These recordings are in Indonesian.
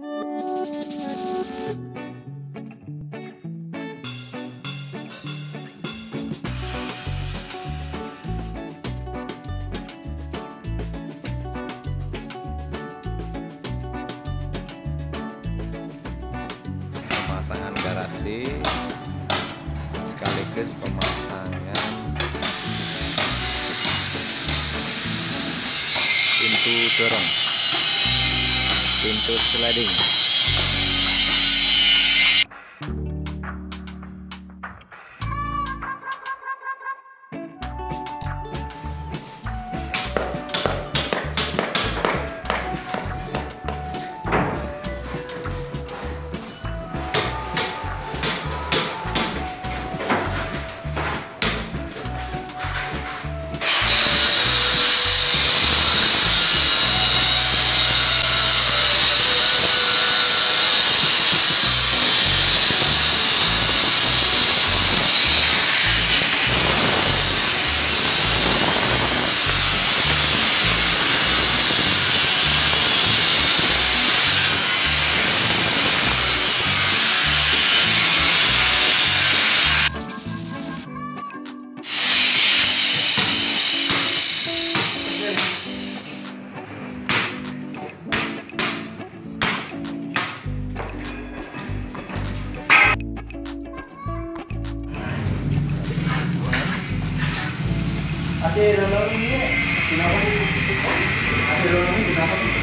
Pemasangan garasi sekaligus pemasangan pintu dorong, pintu sliding. Ada lorong ini kenapa sih? Ada lorong ini kenapa sih?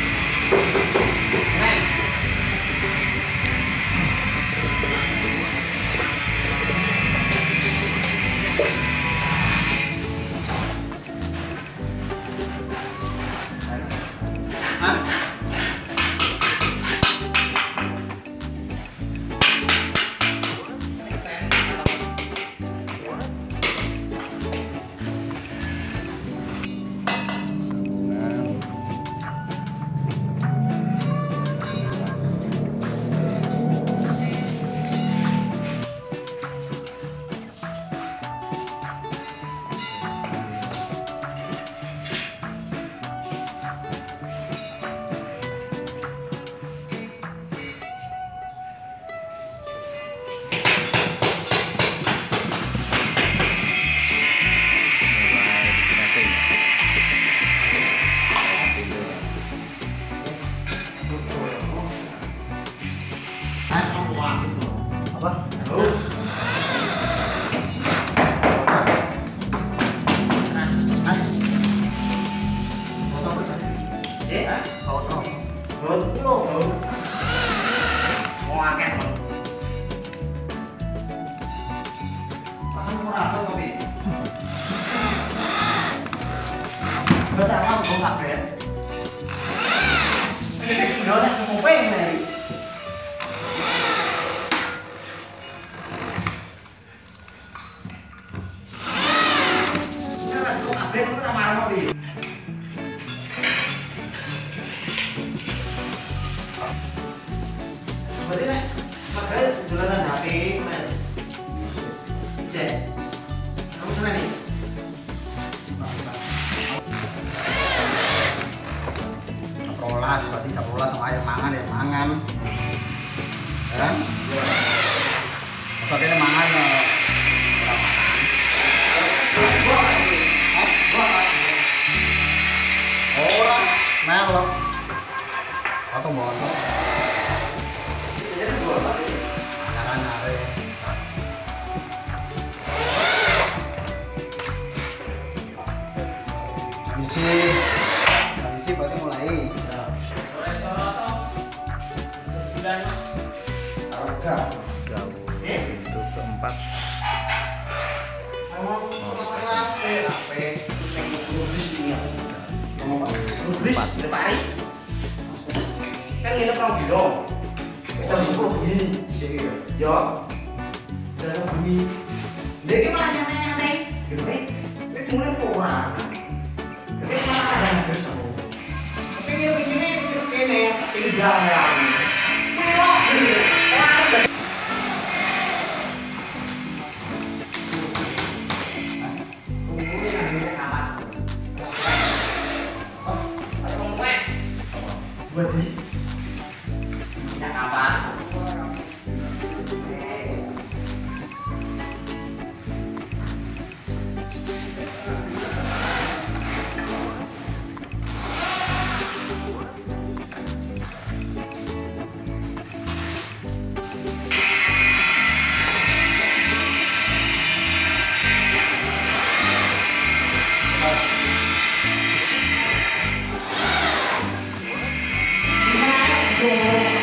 Berarti capulas sama air mangan ya, mangan kan? Maksudnya mangan orang melok atau botok anak-anak pintu keempat. Buat ini Pintu ke-7.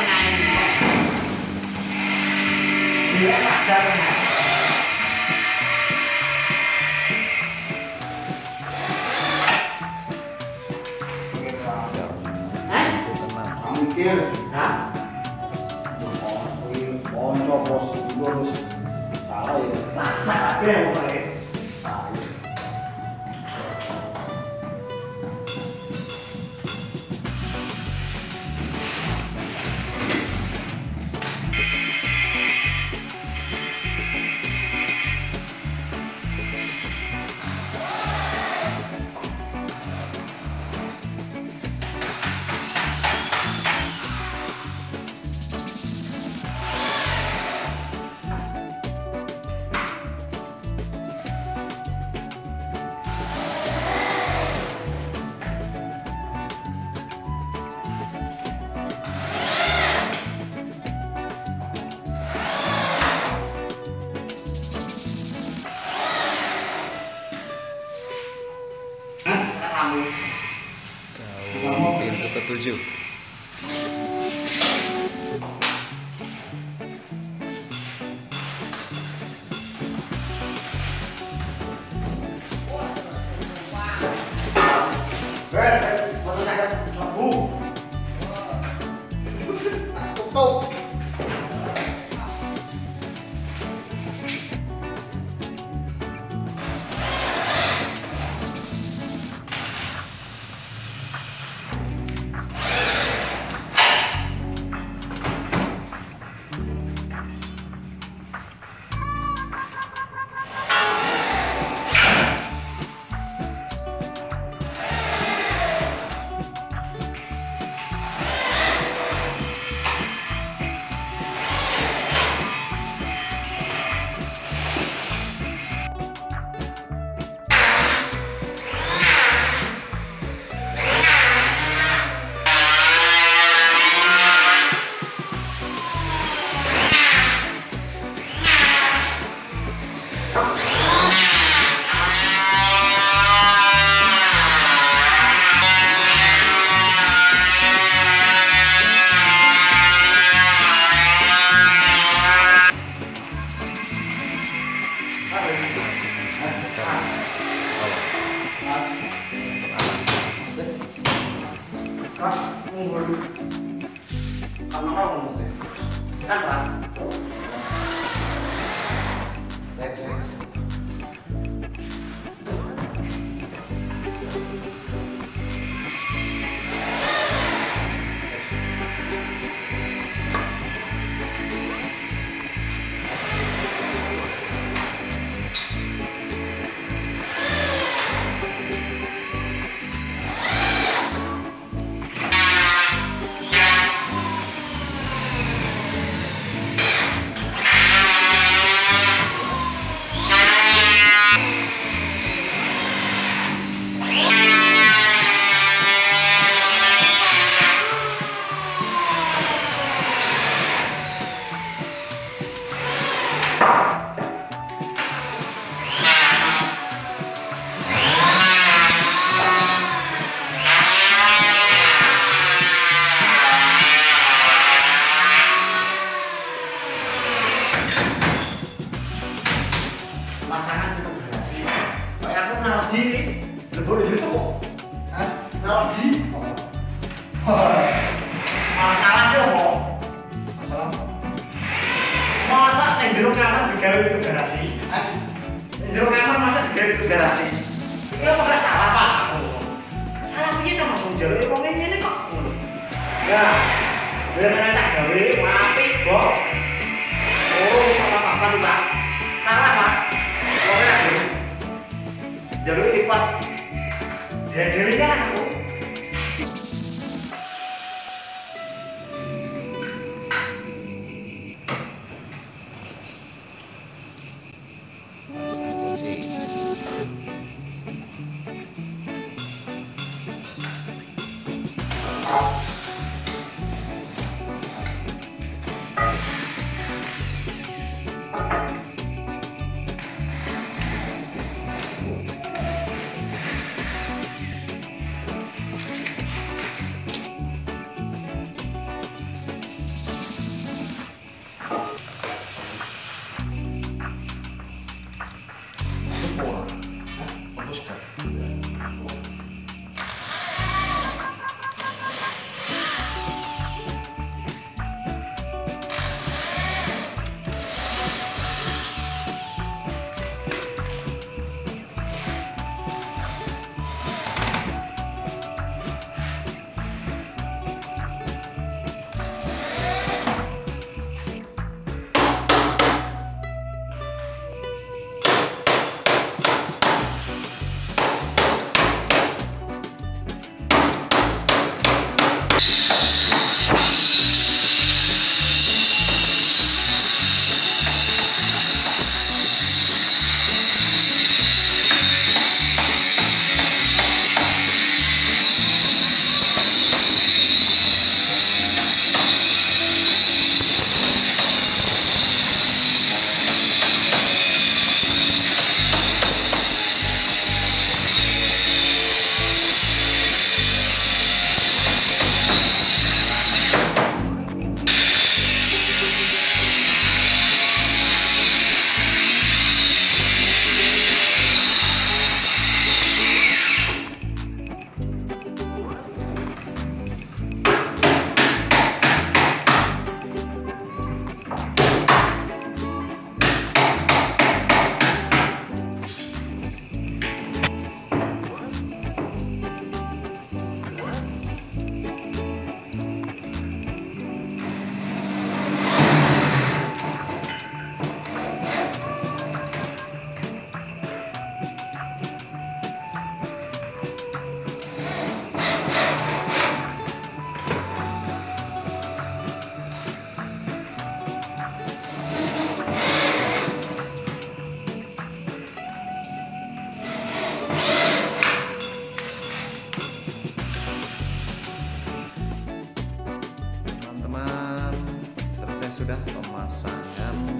sudah pemasangan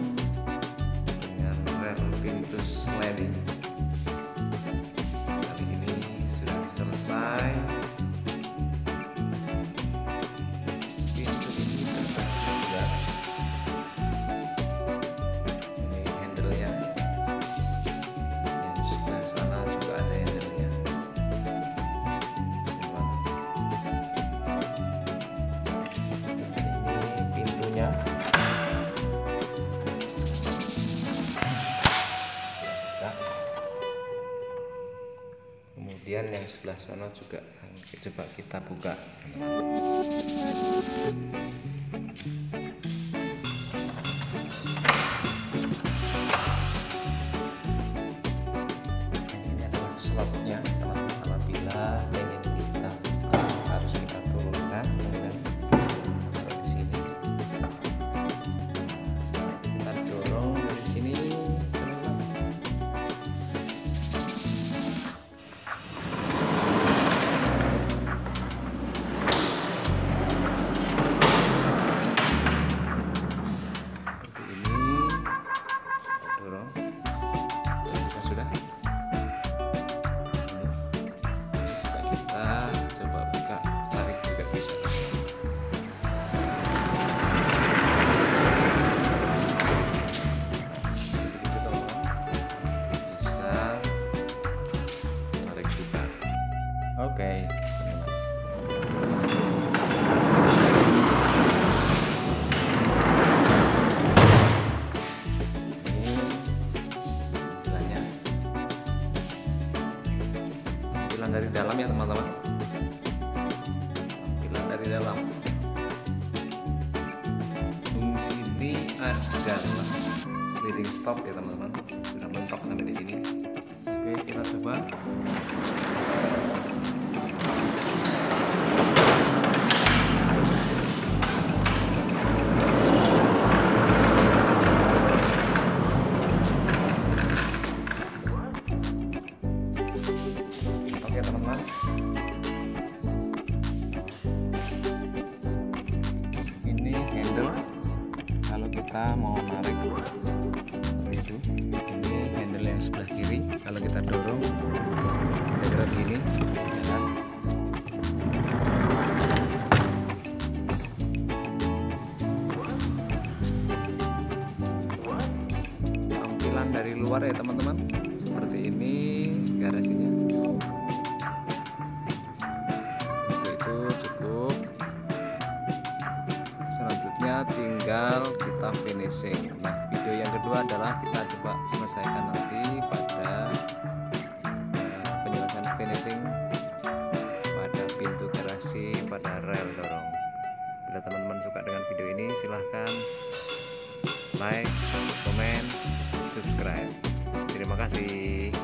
dengan rem pintu sliding. Kali ini sudah selesai. Pintu ini terbuka. Ini handle-nya. Yang sebelah sana juga ada handle-nya. Ini pintunya. Kemudian yang sebelah sana juga, coba kita buka. Ini adalah slotnya, apabila ingin kita buka harus kita turunkan, kemudian taruh di sini. Setelah kita dorong dari sini, Oke. Ini istilahnya tampilan dari dalam ya teman-teman. Tampilan dari dalam. Fungsi ini adalah sliding stop ya teman-teman. Sudah mentok sampai di sini. Oke, kita coba. Ya teman-teman, ini handle. Kalau kita mau narik itu, ini handle yang sebelah kiri. Kalau kita dorong, gerak gini, jalan. Tampilan dari luar ya teman-teman, seperti ini garasinya. Tinggal kita finishing. Nah, video yang kedua adalah kita coba selesaikan nanti pada penjelasan finishing pada pintu garasi, pada rel dorong. Bila teman-teman suka dengan video ini, silahkan like, komen, subscribe. Terima kasih.